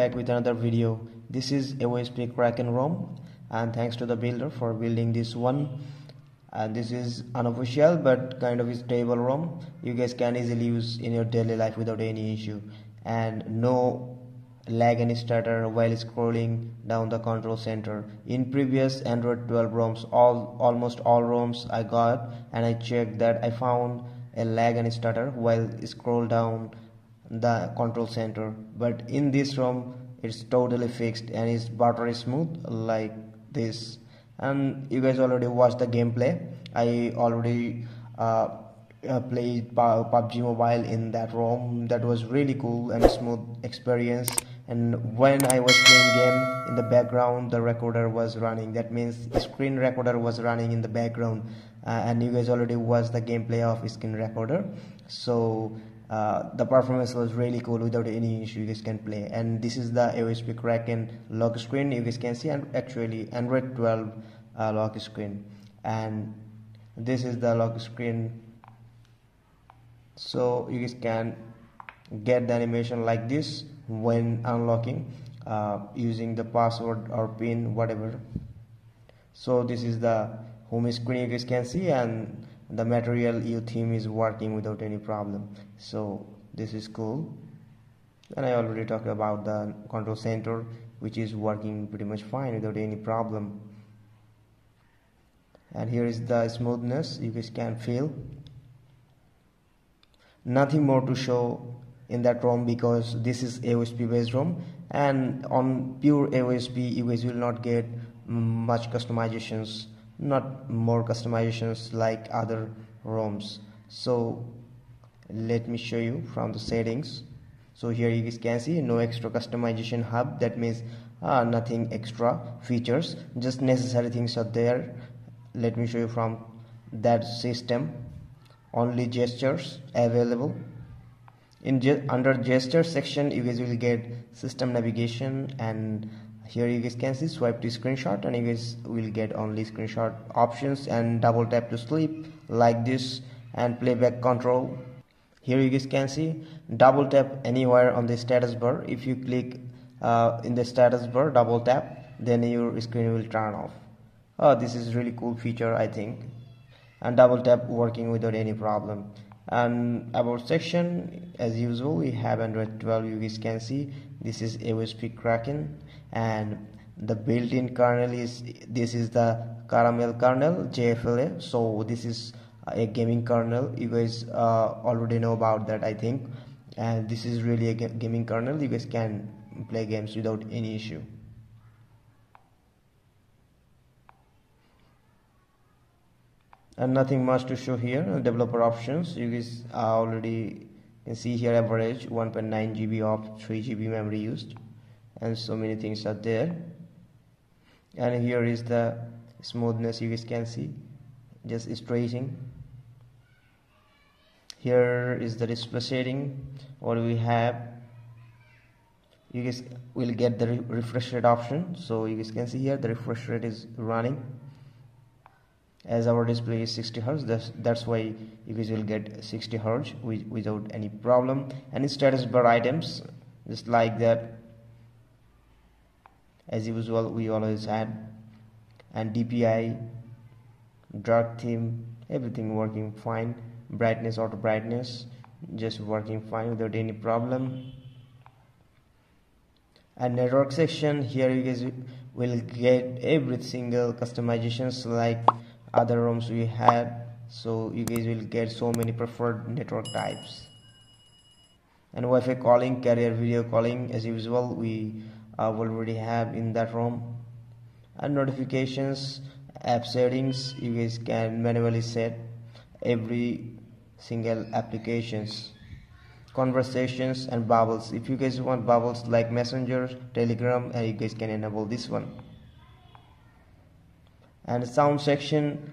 back with another video. This is AOSP Kraken ROM, and thanks to the builder for building this one. And this is unofficial but kind of a stable ROM you guys can easily use in your daily life without any issue, and no lag and stutter while scrolling down the control center. In previous Android 12 ROMs, almost all ROMs I got and I checked that I found a lag and stutter while scroll down the control center, but in this ROM it's totally fixed and it's buttery smooth like this. And you guys already watched the gameplay. I already played PUBG Mobile in that ROM. That was really cool and smooth experience. And when I was playing game in the background, the recorder was running. That means the screen recorder was running in the background. And you guys already watched the gameplay of screen recorder. So the performance was really cool without any issue. You guys can play. And this is the AOSP Kraken lock screen. You guys can see, and actually Android 12 lock screen. And this is the lock screen. So you guys can get the animation like this when unlocking using the password or PIN, whatever. So this is the home screen you guys can see, and the Material EU theme is working without any problem. So this is cool. And I already talked about the control center, which is working pretty much fine without any problem. And here is the smoothness you guys can feel. Nothing more to show in that ROM because this is AOSP based ROM, and on pure AOSP you guys will not get much customizations, not more customizations like other ROMs. So let me show you from the settings. So here you guys can see no extra customization hub. That means nothing extra features, just necessary things are there. Let me show you from that system. Only gestures available. In under gesture section you guys will get system navigation, and here you guys can see swipe to screenshot, and you guys will get only screenshot options, and double tap to sleep like this, and playback control. Here you guys can see double tap anywhere on the status bar. If you click in the status bar, double tap, then your screen will turn off. Oh, this is really cool feature I think. And double tap working without any problem. And about section, as usual we have Android 12. You guys can see this is AOSP Kraken, and the built-in kernel is, this is the Caramel kernel JFLA. So this is a gaming kernel. You guys already know about that I think. And this is really a gaming kernel. You guys can play games without any issue. And nothing much to show here. Developer options, you guys already can see here. Average 1.9 GB of 3 GB memory used, and so many things are there. And here is the smoothness, you guys can see, just tracing. Here is the display setting. What we have, you guys will get the refresh rate option. So you guys can see here the refresh rate is running. As our display is 60 Hz, that's why you guys will get 60 Hz without any problem. And status bar items, just like that, as usual we always had. And DPI, dark theme, everything working fine. Brightness, auto brightness, just working fine without any problem. And network section, here you guys will get every single customizations like other ROMs we had. So you guys will get so many preferred network types. And Wi-Fi calling, carrier video calling, as usual we already have in that ROM. And notifications, app settings, you guys can manually set every single applications. Conversations and bubbles, if you guys want bubbles like Messenger, Telegram, and you guys can enable this one. And sound section,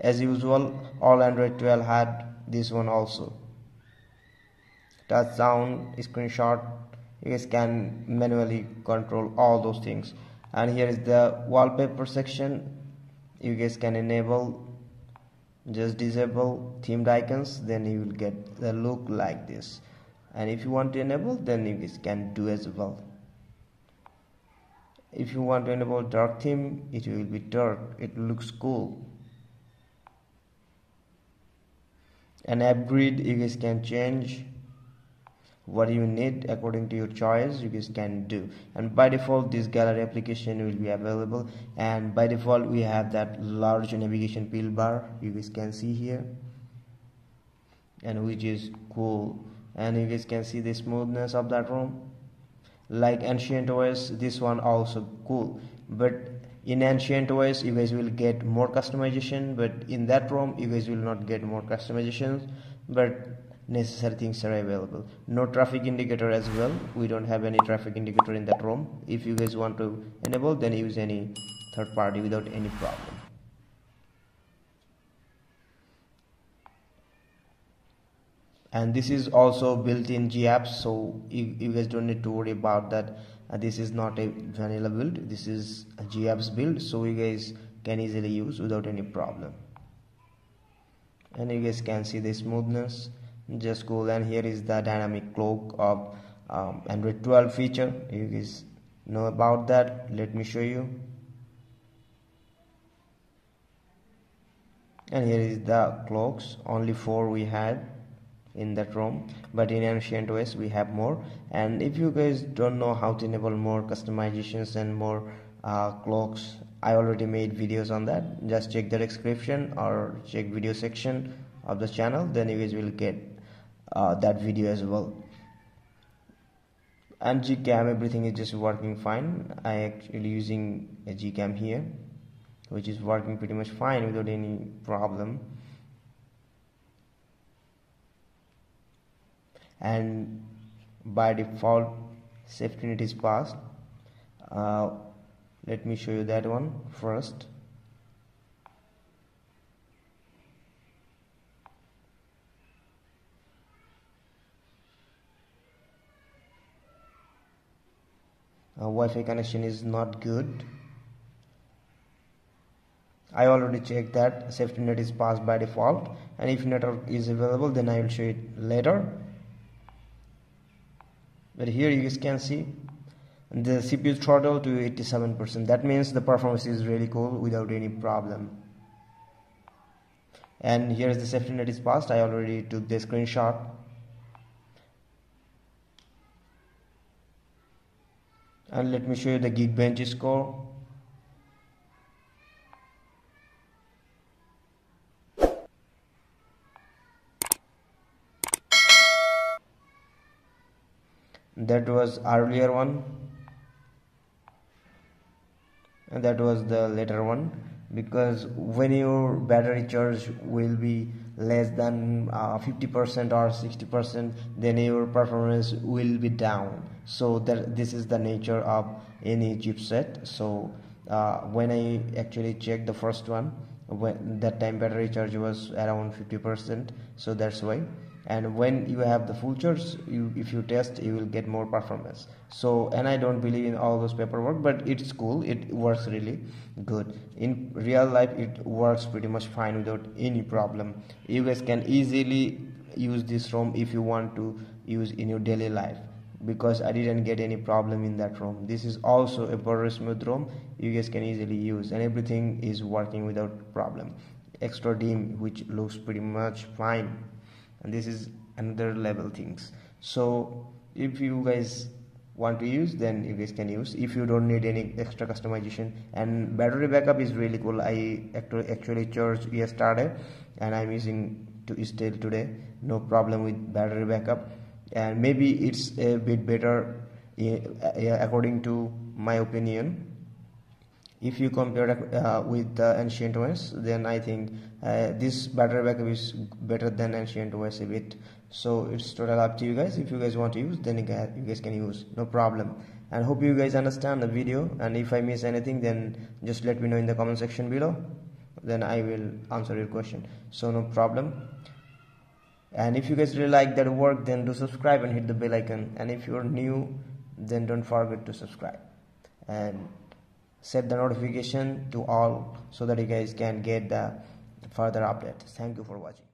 as usual all Android 12 had this one also. Touch sound, screenshot, you guys can manually control all those things. And here is the wallpaper section, you guys can enable, just disable themed icons, then you will get the look like this. And if you want to enable, then you guys can do as well. If you want to enable dark theme, it will be dark. It looks cool. An app grid, you guys can change what you need according to your choice. You guys can do, and by default this gallery application will be available, and by default we have that large navigation pill bar you guys can see here, and which is cool. And you guys can see the smoothness of that ROM. Like Ancient OS, this one also cool, but in Ancient OS you guys will get more customization, but in that ROM you guys will not get more customizations, but necessary things are available. No traffic indicator as well. We don't have any traffic indicator in that ROM. If you guys want to enable, then use any third party without any problem. And this is also built-in GApps, so you guys don't need to worry about that. This is not a vanilla build, this is a GApps build, so you guys can easily use without any problem. And you guys can see the smoothness, just cool. And here is the dynamic cloak of Android 12 feature. You guys know about that. Let me show you. And here is the cloaks. Only 4 we had in that ROM, but in Ancient OS we have more. And if you guys don't know how to enable more customizations and more clocks, I already made videos on that. Just check the description or check video section of the channel, then you guys will get that video as well. And GCam, everything is just working fine. I actually using a GCam here, which is working pretty much fine without any problem. And by default safety net is passed. Let me show you that one first. Wi-Fi connection is not good. I already checked that safety net is passed by default, and if network is available then I will show it later. But here you guys can see the CPU throttle to 87%. That means the performance is really cool without any problem. And here is the safety net is passed. I already took the screenshot. And let me show you the Geekbench score. That was earlier one, and that was the later one, because when your battery charge will be less than 50% or 60%, then your performance will be down. So that this is the nature of any chipset. So when I actually checked the first one, when that time battery charge was around 50%, so that's why. And when you have the full charge, if you test, you will get more performance. So, and I don't believe in all those paperwork, but it's cool. It works really good. In real life, it works pretty much fine without any problem. You guys can easily use this ROM if you want to use in your daily life, because I didn't get any problem in that ROM. This is also a very smooth ROM. You guys can easily use, and everything is working without problem. Extra dim, which looks pretty much fine. And this is another level things. So if you guys want to use, then you guys can use. If you don't need any extra customization, and battery backup is really cool. I actually charged yesterday, and I'm using to still today. No problem with battery backup, and maybe it's a bit better according to my opinion. If you compare with the Ancient OS, then I think this battery backup is better than Ancient OS a bit. So it's totally up to you guys. If you guys want to use, then you guys can use, no problem. And hope you guys understand the video, and if I miss anything, then just let me know in the comment section below, then I will answer your question. So no problem. And if you guys really like that work, then do subscribe and hit the bell icon. And if you're new, then don't forget to subscribe and set the notification to all, so that you guys can get the further updates. Thank you for watching.